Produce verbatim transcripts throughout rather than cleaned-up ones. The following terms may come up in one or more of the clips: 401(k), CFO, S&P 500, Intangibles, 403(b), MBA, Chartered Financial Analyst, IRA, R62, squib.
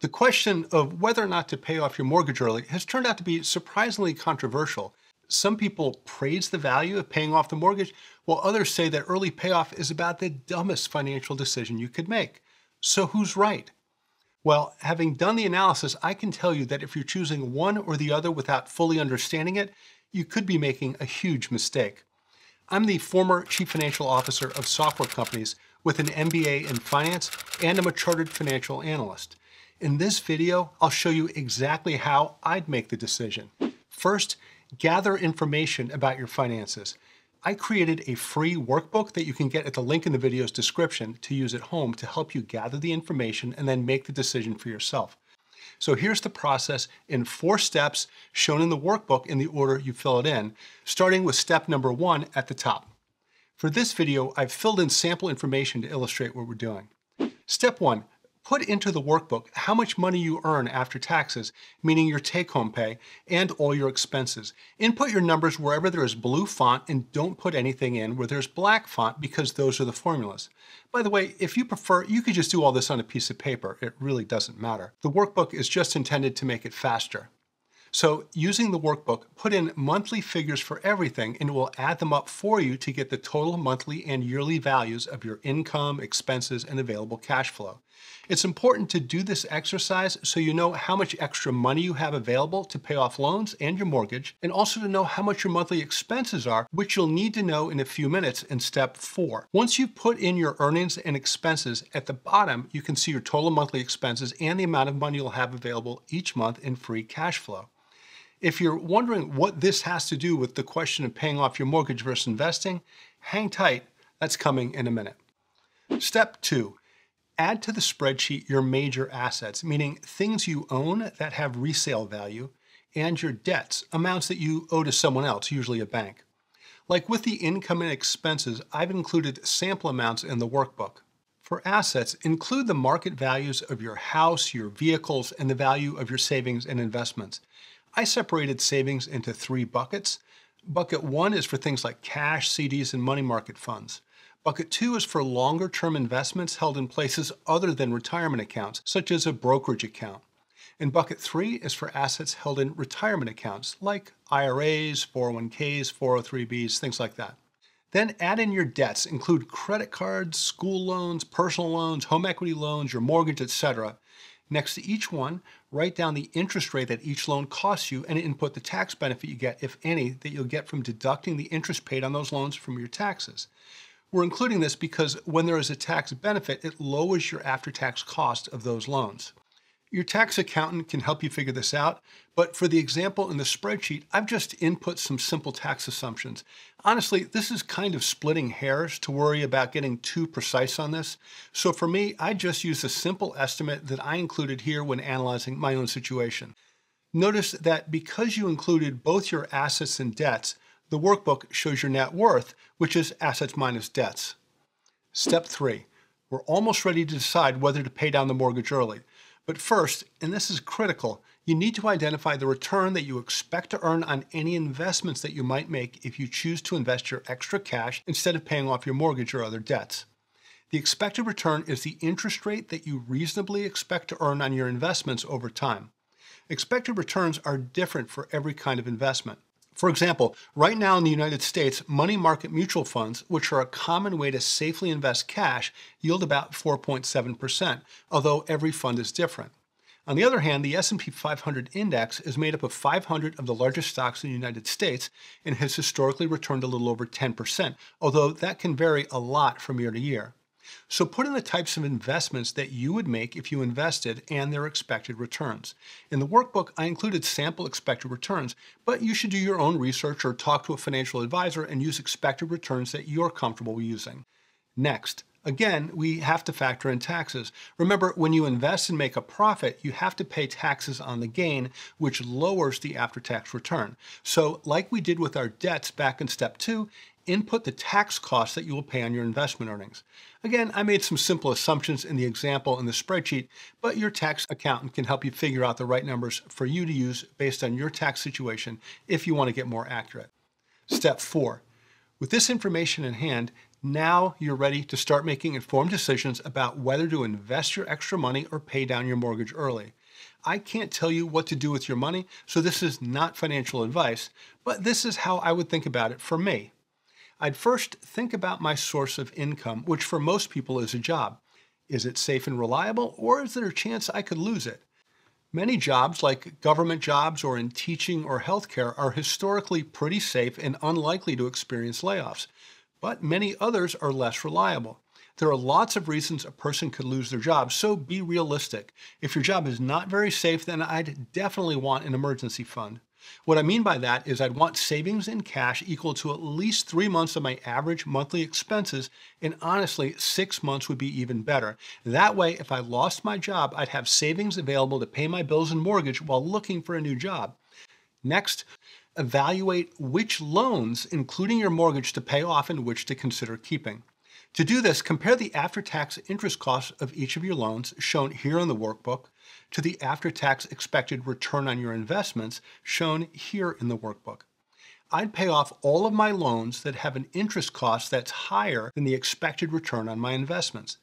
The question of whether or not to pay off your mortgage early has turned out to be surprisingly controversial. Some people praise the value of paying off the mortgage, while others say that early payoff is about the dumbest financial decision you could make. So who's right? Well, having done the analysis, I can tell you that if you're choosing one or the other without fully understanding it, you could be making a huge mistake. I'm the former chief financial officer of software companies with an M B A in finance, and I'm a chartered financial analyst. In this video, I'll show you exactly how I'd make the decision. First, gather information about your finances. I created a free workbook that you can get at the link in the video's description to use at home to help you gather the information and then make the decision for yourself. So here's the process in four steps shown in the workbook in the order you fill it in, starting with step number one at the top. For this video, I've filled in sample information to illustrate what we're doing. Step one, put into the workbook how much money you earn after taxes, meaning your take-home pay, and all your expenses. Input your numbers wherever there is blue font, and don't put anything in where there's black font because those are the formulas. By the way, if you prefer, you could just do all this on a piece of paper. It really doesn't matter. The workbook is just intended to make it faster. So using the workbook, put in monthly figures for everything, and it will add them up for you to get the total monthly and yearly values of your income, expenses, and available cash flow. It's important to do this exercise so you know how much extra money you have available to pay off loans and your mortgage, and also to know how much your monthly expenses are, which you'll need to know in a few minutes in step four. Once you put in your earnings and expenses, at the bottom, you can see your total monthly expenses and the amount of money you'll have available each month in free cash flow. If you're wondering what this has to do with the question of paying off your mortgage versus investing, hang tight, that's coming in a minute. Step two, add to the spreadsheet your major assets, meaning things you own that have resale value, and your debts, amounts that you owe to someone else, usually a bank. Like with the income and expenses, I've included sample amounts in the workbook. For assets, include the market values of your house, your vehicles, and the value of your savings and investments. I separated savings into three buckets. Bucket one is for things like cash, C Ds, and money market funds. Bucket two is for longer-term investments held in places other than retirement accounts, such as a brokerage account. And bucket three is for assets held in retirement accounts, like I R As, four oh one Ks, four oh three Bs, things like that. Then add in your debts, include credit cards, school loans, personal loans, home equity loans, your mortgage, et cetera. Next to each one, write down the interest rate that each loan costs you and input the tax benefit you get, if any, that you'll get from deducting the interest paid on those loans from your taxes. We're including this because when there is a tax benefit, it lowers your after-tax cost of those loans. Your tax accountant can help you figure this out, but for the example in the spreadsheet, I've just input some simple tax assumptions. Honestly, this is kind of splitting hairs to worry about getting too precise on this. So for me, I just used a simple estimate that I included here when analyzing my own situation. Notice that because you included both your assets and debts, the workbook shows your net worth, which is assets minus debts. Step three, we're almost ready to decide whether to pay down the mortgage early. But first, and this is critical, you need to identify the return that you expect to earn on any investments that you might make if you choose to invest your extra cash instead of paying off your mortgage or other debts. The expected return is the interest rate that you reasonably expect to earn on your investments over time. Expected returns are different for every kind of investment. For example, right now in the United States, money market mutual funds, which are a common way to safely invest cash, yield about four point seven percent, although every fund is different. On the other hand, the S and P five hundred index is made up of five hundred of the largest stocks in the United States and has historically returned a little over ten percent, although that can vary a lot from year to year. So put in the types of investments that you would make if you invested and their expected returns. In the workbook, I included sample expected returns, but you should do your own research or talk to a financial advisor and use expected returns that you're comfortable using. Next, again, we have to factor in taxes. Remember, when you invest and make a profit, you have to pay taxes on the gain, which lowers the after-tax return. So like we did with our debts back in step two, input the tax costs that you will pay on your investment earnings. Again, I made some simple assumptions in the example in the spreadsheet, but your tax accountant can help you figure out the right numbers for you to use based on your tax situation if you want to get more accurate. Step four. With this information in hand, Now you're ready to start making informed decisions about whether to invest your extra money or pay down your mortgage early. I can't tell you what to do with your money, so this is not financial advice, but this is how I would think about it for me. I'd first think about my source of income, which for most people is a job. Is it safe and reliable, or is there a chance I could lose it? Many jobs, like government jobs or in teaching or healthcare, are historically pretty safe and unlikely to experience layoffs. But many others are less reliable. There are lots of reasons a person could lose their job, so be realistic. If your job is not very safe, then I'd definitely want an emergency fund. What I mean by that is I'd want savings in cash equal to at least three months of my average monthly expenses, and honestly, six months would be even better. That way, if I lost my job, I'd have savings available to pay my bills and mortgage while looking for a new job. Next, evaluate which loans, including your mortgage, to pay off and which to consider keeping. To do this, compare the after-tax interest costs of each of your loans, shown here in the workbook, to the after-tax expected return on your investments, shown here in the workbook. I'd pay off all of my loans that have an interest cost that's higher than the expected return on my investments.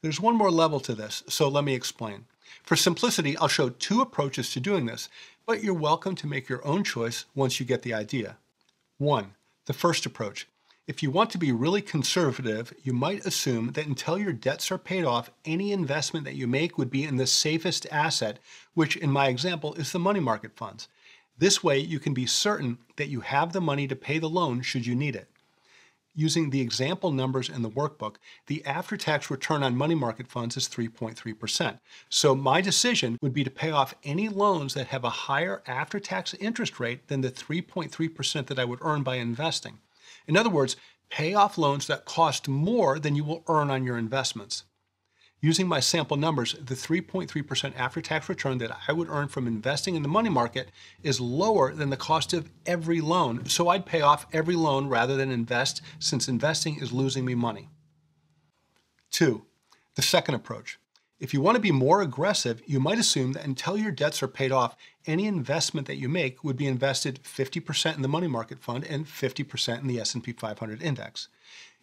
There's one more level to this, so let me explain. For simplicity, I'll show two approaches to doing this, but you're welcome to make your own choice once you get the idea. One, the first approach. If you want to be really conservative, you might assume that until your debts are paid off, any investment that you make would be in the safest asset, which in my example is the money market funds. This way, you can be certain that you have the money to pay the loan should you need it. Using the example numbers in the workbook, the after-tax return on money market funds is three point three percent. So my decision would be to pay off any loans that have a higher after-tax interest rate than the three point three percent that I would earn by investing. In other words, pay off loans that cost more than you will earn on your investments. Using my sample numbers, the three point three percent after-tax return that I would earn from investing in the money market is lower than the cost of every loan, so I'd pay off every loan rather than invest, since investing is losing me money. Two, the second approach. If you want to be more aggressive, you might assume that until your debts are paid off, any investment that you make would be invested fifty percent in the money market fund and fifty percent in the S and P five hundred index.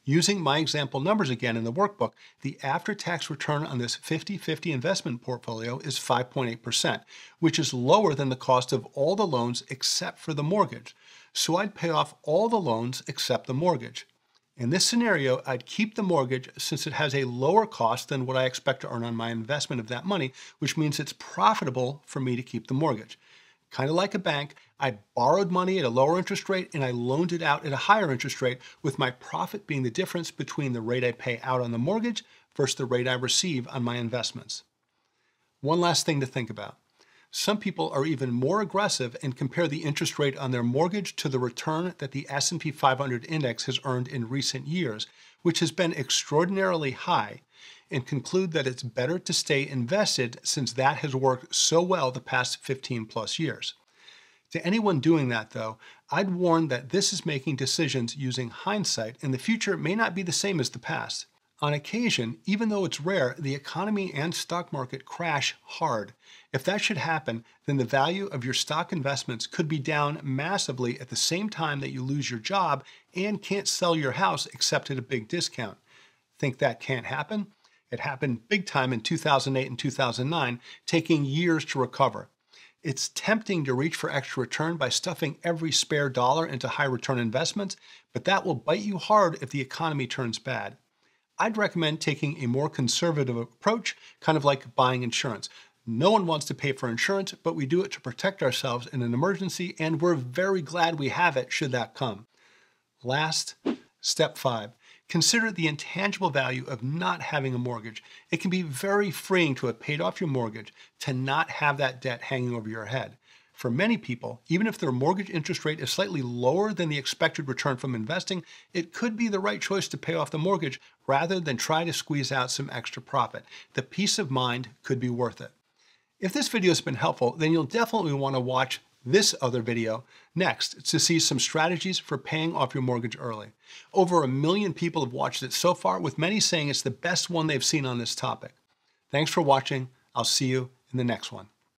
Using my example numbers again in the workbook, the after-tax return on this fifty fifty investment portfolio is five point eight percent, which is lower than the cost of all the loans except for the mortgage. So I'd pay off all the loans except the mortgage. In this scenario, I'd keep the mortgage since it has a lower cost than what I expect to earn on my investment of that money, which means it's profitable for me to keep the mortgage. Kind of like a bank, I borrowed money at a lower interest rate and I loaned it out at a higher interest rate, with my profit being the difference between the rate I pay out on the mortgage versus the rate I receive on my investments. One last thing to think about. Some people are even more aggressive and compare the interest rate on their mortgage to the return that the S and P five hundred index has earned in recent years, which has been extraordinarily high, and conclude that it's better to stay invested since that has worked so well the past fifteen plus years. To anyone doing that, though, I'd warn that this is making decisions using hindsight, and the future may not be the same as the past. On occasion, even though it's rare, the economy and stock market crash hard. If that should happen, then the value of your stock investments could be down massively at the same time that you lose your job and can't sell your house except at a big discount. Think that can't happen? It happened big time in two thousand eight and two thousand nine, taking years to recover. It's tempting to reach for extra return by stuffing every spare dollar into high return investments, but that will bite you hard if the economy turns bad. I'd recommend taking a more conservative approach, kind of like buying insurance. No one wants to pay for insurance, but we do it to protect ourselves in an emergency, and we're very glad we have it should that come. Last, step five. Consider the intangible value of not having a mortgage. It can be very freeing to have paid off your mortgage, to not have that debt hanging over your head. For many people, even if their mortgage interest rate is slightly lower than the expected return from investing, it could be the right choice to pay off the mortgage rather than try to squeeze out some extra profit. The peace of mind could be worth it. If this video has been helpful, then you'll definitely want to watch this other video next to see some strategies for paying off your mortgage early. Over a million people have watched it so far, with many saying it's the best one they've seen on this topic. Thanks for watching. I'll see you in the next one.